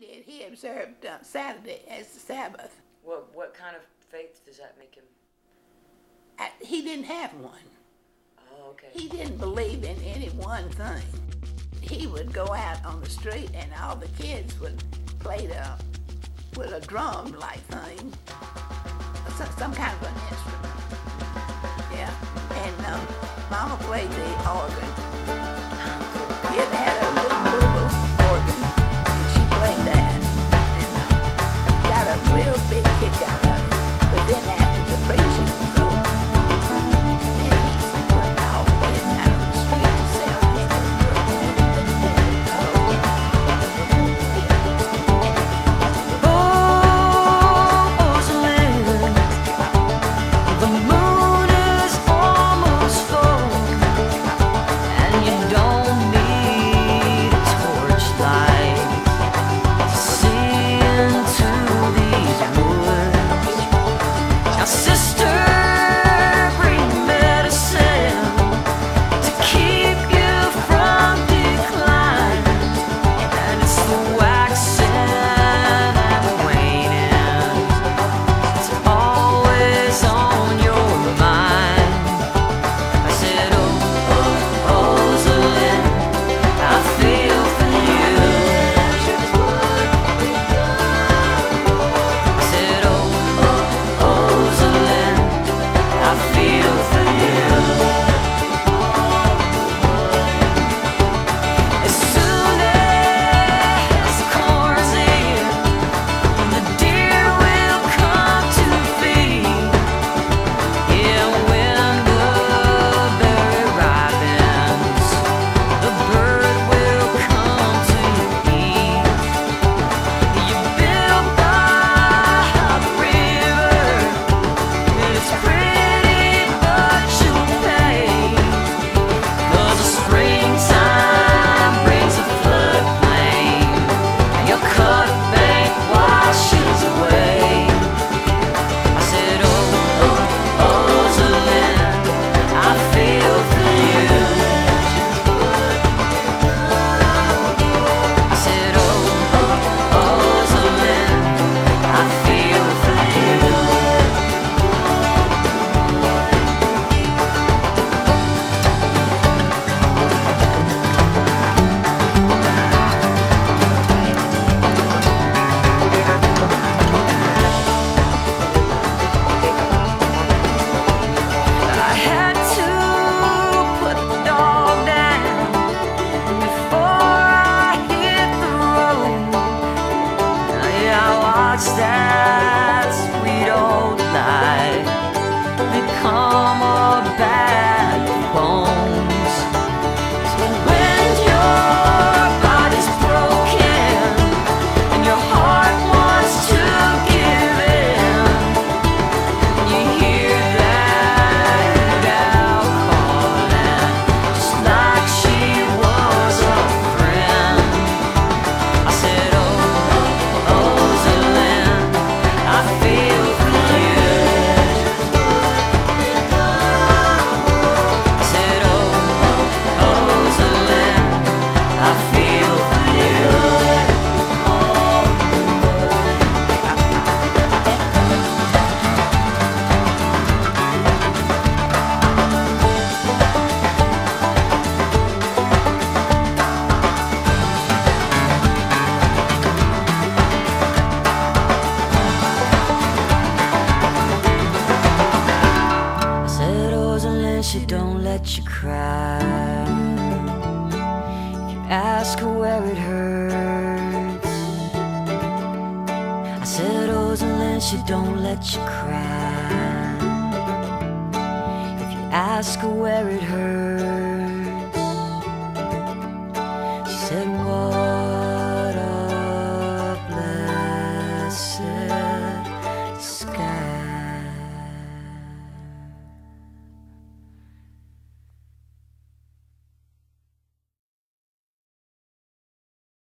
did. He observed Saturday as the Sabbath. What kind of faith does that make him? He didn't have one. Oh, okay. He didn't believe in any one thing. He would go out on the street and all the kids would play with a drum-like thing, some kind of an instrument. Yeah, and Mama played the organ. She had a little organ, and she played that, and got a real big kick out of it. But then after the preaching was over, and he went out on the street to sell people. Oh, Osland, the moon. That sweet old life become a bag of bones. So when your body's broken and your heart wants to give in, you hear that bell calling, just like she was a friend. I said, she don't let you cry. You ask her where it hurts. I said, Osalind, she don't let you cry. If you ask her where it hurts.